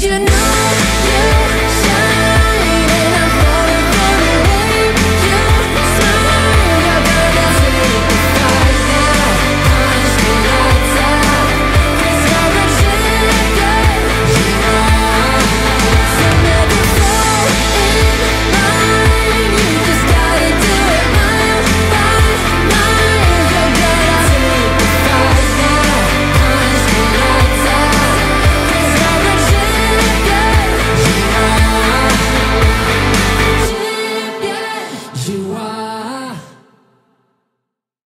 But you know